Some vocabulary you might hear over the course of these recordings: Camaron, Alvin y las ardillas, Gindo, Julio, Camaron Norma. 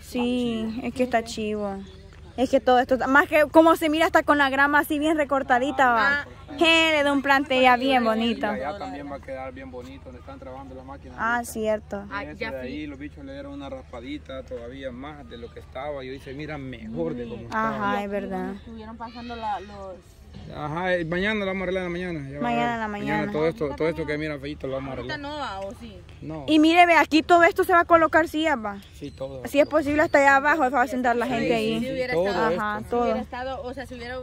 Sí, es que está chivo. Es que todo esto, más que como se mira hasta con la grama así bien recortadita, va. Gente, de un plante ya bien bonito. Allá también va a quedar bien bonito donde están trabajando las máquinas. Ah, cierto. De ahí los bichos le dieron una raspadita todavía más de lo que estaba. Yo hice, mira, mejor de como estaba. Ajá, es verdad. Estuvieron pasando los... Ajá, mañana lo vamos a arreglar en la mañana. Ya mañana en la mañana. Todo esto que mira feíto lo vamos a arreglar. No va, o sí. No. Y mire, ve, aquí todo esto se va a colocar sillas, va. Sí, todo. Si es posible hasta allá abajo, va a sentar la gente ahí. Si hubiera estado, ajá, todo. Si hubiera estado, o sea, si hubiera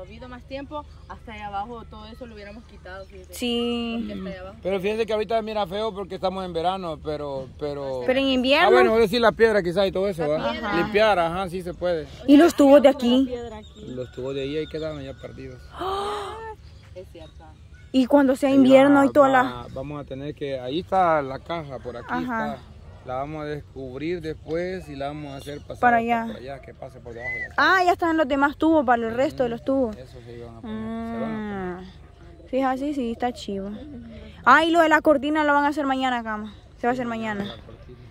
habido más tiempo, hasta allá abajo todo eso lo hubiéramos quitado. Fíjate. Sí. Pero fíjense que ahorita mira feo porque estamos en verano, pero en invierno. Ah, bueno, voy a decir la piedra quizás y todo eso, va. Ajá. Limpiar, ajá, sí se puede. ¿Y los tubos de aquí? Los tubos de ahí quedaron ya perdidos. Es cierto. Y cuando sea invierno y toda la... Vamos a tener que... Ahí está la caja, por aquí está. La vamos a descubrir después y la vamos a hacer pasar para allá. Por allá, que pase por debajo de la caja. Ah, ya están los demás tubos para el resto de los tubos. Eso sí van a poner. Se van a poner. Sí, así, sí, está chivo. Ah, y lo de la cortina lo van a hacer mañana, Cama. Se va a hacer mañana.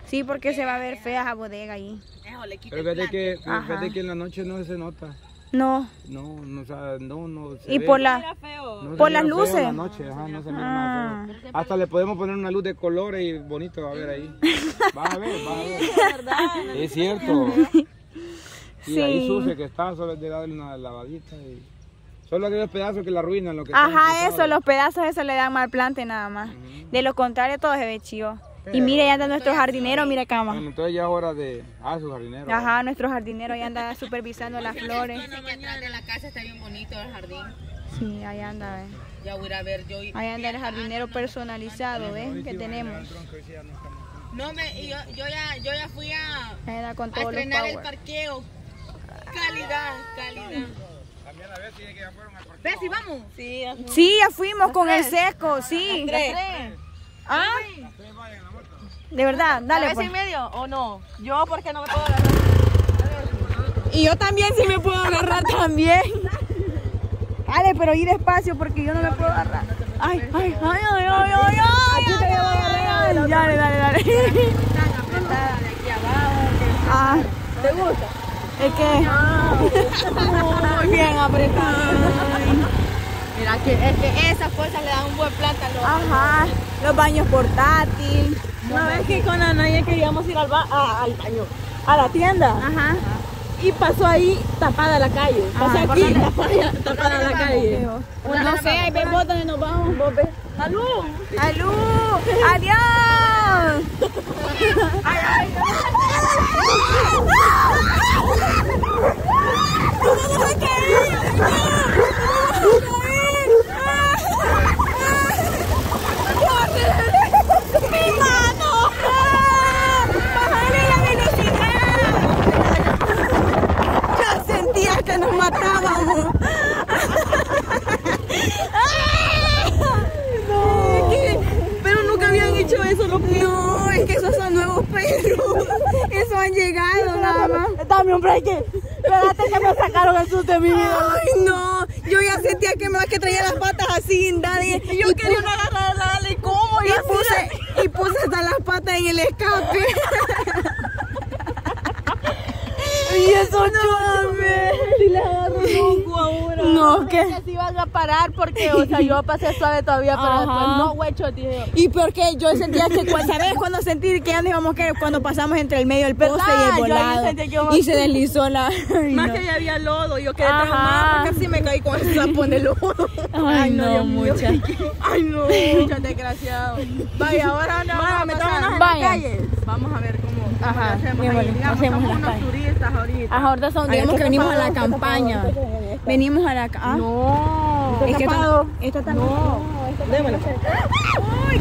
Sí, porque se va a ver fea esa bodega ahí. Pero fíjate que en la noche no se nota. No. No, o sea, no se... Y ve. Por las luces. En la noche, ajá, no se mira más feo. Hasta le podemos poner una luz de colores y bonito va a ver ahí. Vas a ver. Sí, es cierto. Sí. Y ahí sucio que está, solo es de darle una lavadita y... Solo aquellos pedazos que la arruinan. Ajá, eso, los pedazos eso le dan mal plante nada más. De lo contrario todo se ve chivo. Pero, y mira, ya anda nuestro jardinero, mira, Cama. Bueno, entonces ya es hora de... Ah, su jardinero. Ajá, nuestro jardinero ya anda supervisando las flores. Dice que atrás de la casa está bien bonito el jardín. Sí, ahí anda, ¿ves? Ya voy a ver yo. Ahí anda el jardinero personalizado, ¿ves? Que tenemos. No, yo ya fui a estrenar el parqueo. Calidad. También la vez tiene que ya fueron al parqueo. ¿Ves si vamos? Sí, ya fuimos con el seco, sí. ¿Ah? De verdad, dale. ¿A veces y medio o no? Yo porque no me puedo agarrar. Y yo también sí me puedo agarrar también. Dale, pero ir despacio porque yo no me puedo agarrar. Ay. Aquí te voy a agarrar. Dale. Aquí abajo. Ah. ¿Te gusta? Es que... Muy bien apretada. Mira, es que esas cosas le dan un buen plátano. Ajá. Los baños portátiles. Una vez que con Anaya queríamos ir al baño, a la tienda. Ajá. Y pasó ahí tapada la calle. Pasó aquí tapada la calle. No sé, ahí vemos donde nos vamos, vos ves. ¡Salud! ¡Adiós! Dame un break. Espérate que me sacaron el susto de mi vida. Ay, no. Yo ya sentía que me traía las patas así. Y yo quería una agarrada. Dale, ¿cómo? Y puse hasta las patas en el escape. Y eso no me... Si le agarro un ahora. No, ¿qué? Porque si vas a parar porque, o sea, yo pasé suave todavía, pero después no, huecho, tío. Y porque yo sentía que, ¿sabes? Cuando sentí que ya nos íbamos a caer, cuando pasamos entre el medio del poste y el volado. Y se deslizó la... Más que ya había lodo, yo quedé traumada porque así me caí con el tapón de lodo. Ay, no, mucha. Ay, no, mucha, desgraciado. Vaya, ahora no, me toman en la calle. Vamos a ver cómo hacemos unos turistas ahorita. Ahorita son, digamos que venimos a la campaña. Venimos a la... ¿Ah? No. Es que esta también. No. Démosla. ¡Uy!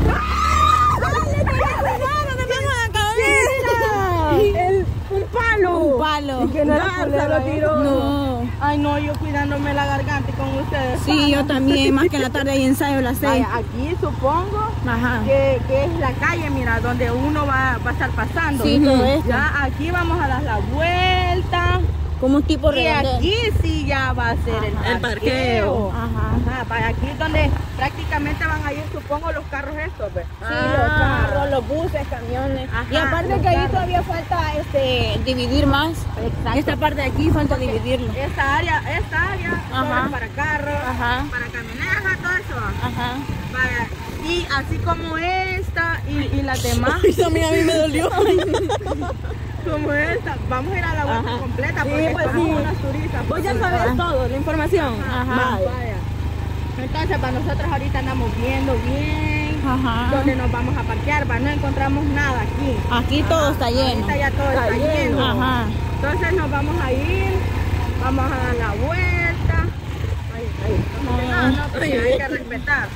Un palo. Un palo. Que no lo tiró. No. Ay, no, yo cuidándome la garganta con ustedes. Sí, yo también, más que en la tarde hay ensayo a las 6. Aquí supongo que es la calle, mira, donde uno va a estar pasando. Sí, todo esto. Ya aquí vamos a dar la vuelta. Como un tipo de... Y aquí sí ya va a ser el parqueo. Ajá. Para aquí donde prácticamente van a ir, supongo, los carros estos, ¿ves? Sí, los carros, los buses, camiones. Ajá, y aparte que ahí todavía falta dividir más. Exacto. Esta parte de aquí falta dividirlo. Esta área, ajá, para carros, ajá, para camionetas, todo eso. Ajá. Para, y así como esta y las demás. Eso a mí me dolió. Como esta, vamos a ir a la vuelta completa porque sí, pues sí, unas turistas. Voy a saber todo, la información. Ajá. Vaya. Entonces, para nosotros ahorita andamos viendo bien, ajá, dónde nos vamos a parquear, no encontramos nada aquí. Aquí ajá, todo está lleno. Ahorita ya todo está lleno. Ajá. Entonces nos vamos a ir, vamos a dar la vuelta. No, pero hay que respetar.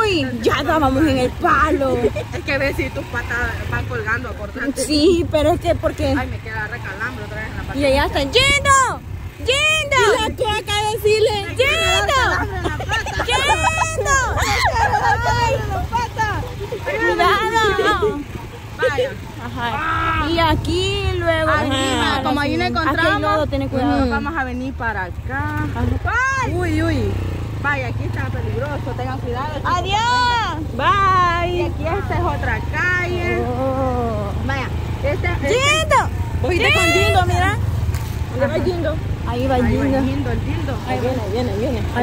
Uy, ya estábamos en el palo. Es que ves si tus patas van colgando, cortando. Sí, pero es que porque... Ay, me queda recalambre otra vez en la parte. Y allá está, ¡Gino! ¡Gino! Y la tuaca decirle, ¡Gino! ¡Gino! Vaya. Ajá. Y aquí luego... Arriba, como ahí no encontramos, vamos a venir para acá. Uy, uy. Vaya, aquí está peligroso, tengan cuidado. ¡Adiós! ¡Bye! Y aquí esta es otra calle. Oh. Vaya, este... ¡Gindo! ¡Cogiste con Gindo, mira! ¿Dónde va Gindo? Ahí va Gindo. Ahí va Gindo, el Gindo. Ahí viene. Ahí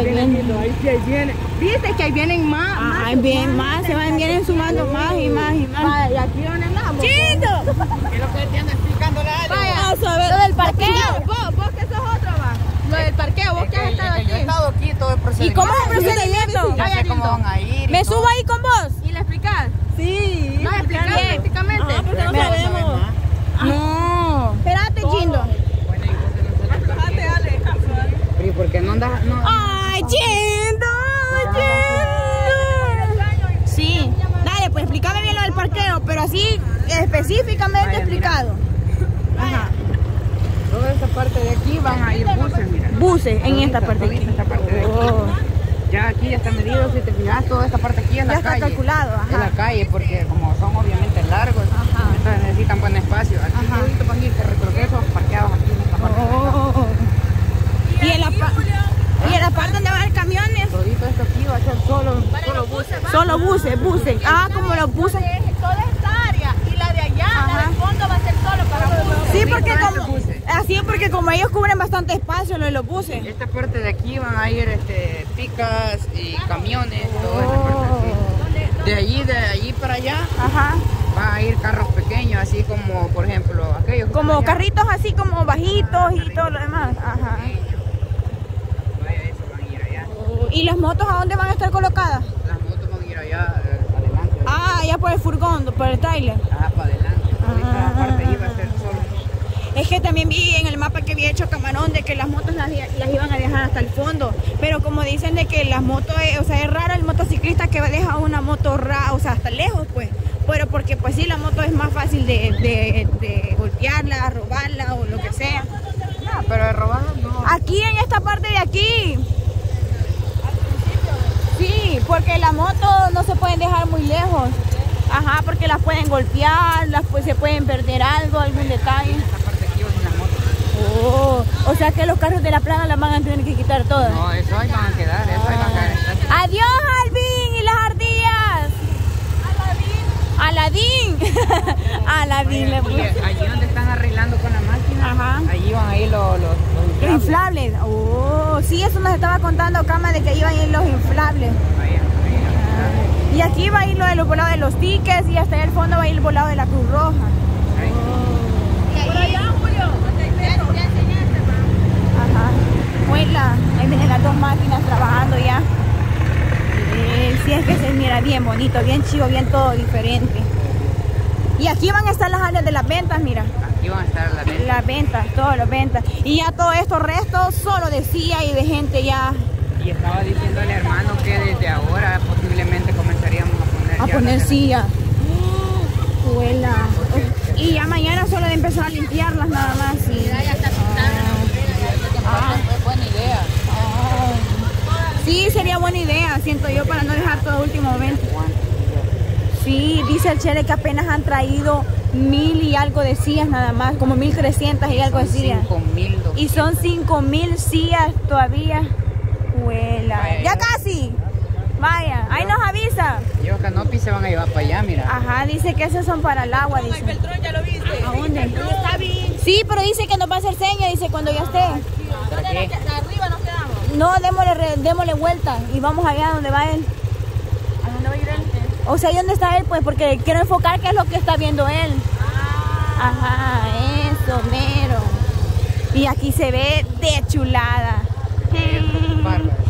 viene Gindo, ahí viene. Viste que ahí vienen más. Ajá, ahí vienen más, se van vienen sumando más y más y más. Vaya, ¿y aquí dónde andamos? ¡Gindo! ¿Qué es lo que te anda explicando la área? Vaya, a ver, lo del parqueo. ¿Vos que sos otro, va? Lo del parqueo, ¿vos qué has estado aquí? Yo he estado aquí, todo el procedimiento. ¿Y cómo es el procedimiento? No sé cómo van a ir. ¿Me subo ahí con vos? ¿Y le explicás? Sí. ¿No le explicás prácticamente? No, porque no sabemos. No. Espérate, Gindo. Espérate, dale, descanso, dale. Pero ¿y por qué no andas? ¡Ay, Gindo! Sí. Dale, pues explícame bien lo del parqueo, pero así específicamente explicado. Ajá. Toda esta parte de aquí van a ir buses, mira. Buses en esta parte de aquí. Ya aquí ya está medido, si te fijas, toda esta parte aquí en la calle. Ya está calculado, ajá. En la calle, porque como son obviamente largos, ajá, entonces necesitan buen espacio. Aquí un poquito van a ir de retroceso, parqueados aquí en esta parte. Y en la parte donde van los camiones. Todito esto aquí va a ser solo buses. Solo buses, buses. Ah, como los buses. Toda esta área y la de allá, la del fondo va a ser solo para buses. Sí, porque como... Así es porque como ellos cubren bastante espacio lo de los buses. Y esta parte de aquí van a ir picas y camiones, toda esta parte de aquí. De allí para allá, ajá, van a ir carros pequeños, así como por ejemplo aquellos. Como carritos así como bajitos, ah, y todo lo demás. Ajá. Vaya, eso van a ir allá. ¿Y las motos a dónde van a estar colocadas? Las motos van a ir allá, adelante. Ah, allá por el furgón, por el trailer. Ajá, para adelante. Esta parte ahí va a ser solo. Es que también vi en el mapa que había hecho Camaron de que las motos las iban a dejar hasta el fondo. Pero como dicen de que las motos, o sea, es raro el motociclista que deja una moto o sea, hasta lejos, pues. Pero porque, pues sí, la moto es más fácil de golpearla, robarla o lo que sea. No, pero de robarla no. Aquí, en esta parte de aquí. Al principio. Sí, porque las motos no se pueden dejar muy lejos. Ajá, porque las pueden golpear, pues se pueden perder algo, algún detalle. Oh, o sea que los carros de la plaza las van a tener que quitar todas. No, eso ahí van a quedar, eso ahí van a quedar. Adiós, Alvin y las ardillas. Aladín. Aladín le puse. Allí donde están arreglando con la máquina, ajá, allí van a ir los inflables. Oh, sí, eso nos estaba contando Cama de que iban a ir los inflables. Ahí. Y aquí va a ir lo de los volados de los tickets y hasta ahí al fondo va a ir el volado de la Cruz Roja. Por allá, Julio. Ajá. Hola, ahí vienen las dos máquinas trabajando ya. Sí, es que se mira bien bonito, bien chido, bien todo diferente. Y aquí van a estar las áreas de las ventas, mira. Aquí van a estar las ventas. Las ventas, todas las ventas. Y ya todo esto resto solo de silla y de gente ya. Y estaba diciendo el hermano que desde ahora posiblemente comenzaríamos a poner sillas. Hola. Y ya mañana solo de empezar a limpiarlas nada más. Y... Ah, buena idea. Sí, sería buena idea, siento yo, para no dejar todo último momento. Sí, dice el Chele que apenas han traído 1000 y algo de sillas nada más, como 1300 y algo de sillas. 5200. Y son 5000 sillas todavía. Huela. Ya casi. Vaya, ahí nos avisa. Yo canopy se van a llevar para allá, mira. Ajá, dice que esos son para el agua, dice. El Beltrón, ¿ya lo viste? ¿A dónde? Está bien. Sí, pero dice que nos va a hacer señas, dice, cuando ya esté. ¿Dónde arriba nos quedamos? No, démosle vuelta y vamos allá donde va él. ¿A dónde va a ir él? O sea, ¿y dónde está él? Pues porque quiero enfocar qué es lo que está viendo él. Ah. Ajá, eso, mero. Y aquí se ve de chulada.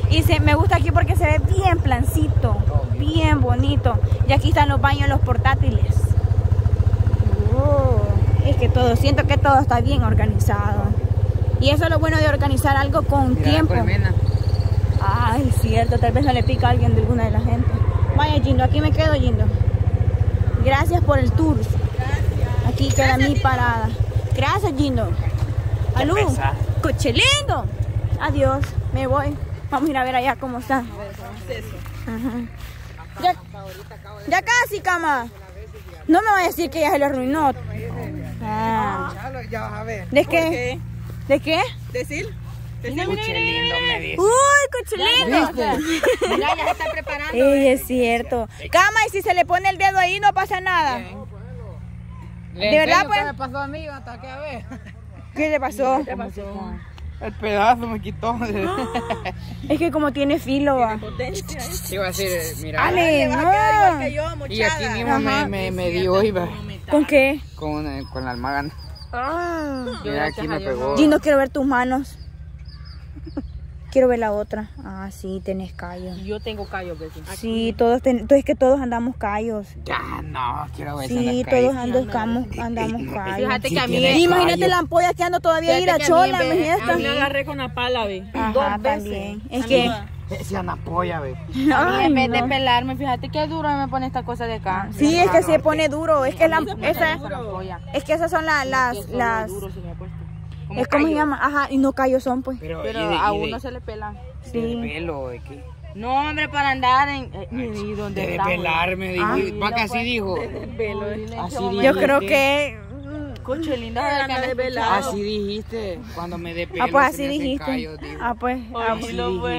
Y me gusta aquí porque se ve bien plancito, bien bonito. Y aquí están los baños, los portátiles. Oh, es que todo, siento que todo está bien organizado. Y eso es lo bueno de organizar algo con mira, tiempo. Ay, cierto, tal vez no le pica a alguien de alguna de la gente. Vaya, Gindo, aquí me quedo, Gindo. Gracias por el tour. Gracias. Aquí queda mi parada. Gracias, Gindo. Alú, coche lindo. Adiós, me voy. Vamos a ir a ver allá cómo está. Ajá. Ya casi, cama. No me va a decir que ya se lo arruinó. Ah. Ya vas a ver. ¿De qué? ¿De qué? Decir. Cuchilino me dice. ¡Uy, cuchilino! Ya se está preparando. Sí, es cierto. Cama, y si se le pone el dedo ahí no pasa nada. De verdad, pues. ¿Qué le pasó a mí? Hasta que a ver. ¿Qué le pasó? ¿Qué le pasó? El pedazo me quitó. Es que como tiene filo, va. Iba a decir, mira. Ale, no. Igual que yo, mochada. Y aquí mismo me dio, iba. ¿Con qué? Con la almagana. Ah. Mira, aquí me pegó. Gino, quiero ver tus manos. Quiero ver la otra. Ah, sí, tenés callos. Yo tengo callos, Betty. Sí, todos es que todos andamos callos. Ya, no, quiero ver. Sí, todos andamos callos. Fíjate que a mí imagínate la ampolla que ando todavía ir a chola, imagínate. A mí me agarré con la pala, ve. Dos veces. Es que... Esa ampolla, ve. En vez de pelarme, fíjate qué duro me pone esta cosa de acá. Sí, es que se pone duro. Es que esas son las... Es como se llama, ajá, y no callos son, pues. Pero a uno se le pelan. Sí. ¿De pelo de qué? No, hombre, para andar en... Ay, ¿dónde debe estamos? Pelarme, dijo. Ah, Paca, así dijo. Pelo, así dijo. Yo creo que... Coche lindo, así dijiste, cuando me dé pelo. Ah, pues así dijiste. Callos,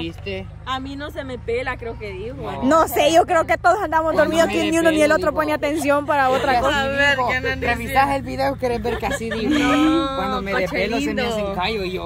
dijiste. A mí no se me pela, creo que dijo. No, no sé, yo creo que todos andamos dormidos, que ni uno ni el otro pone atención para otra cosa. A ver, ¿revisás el video? ¿Querés ver que así dijo? Cuando me dé pelo se me hacen callos y yo.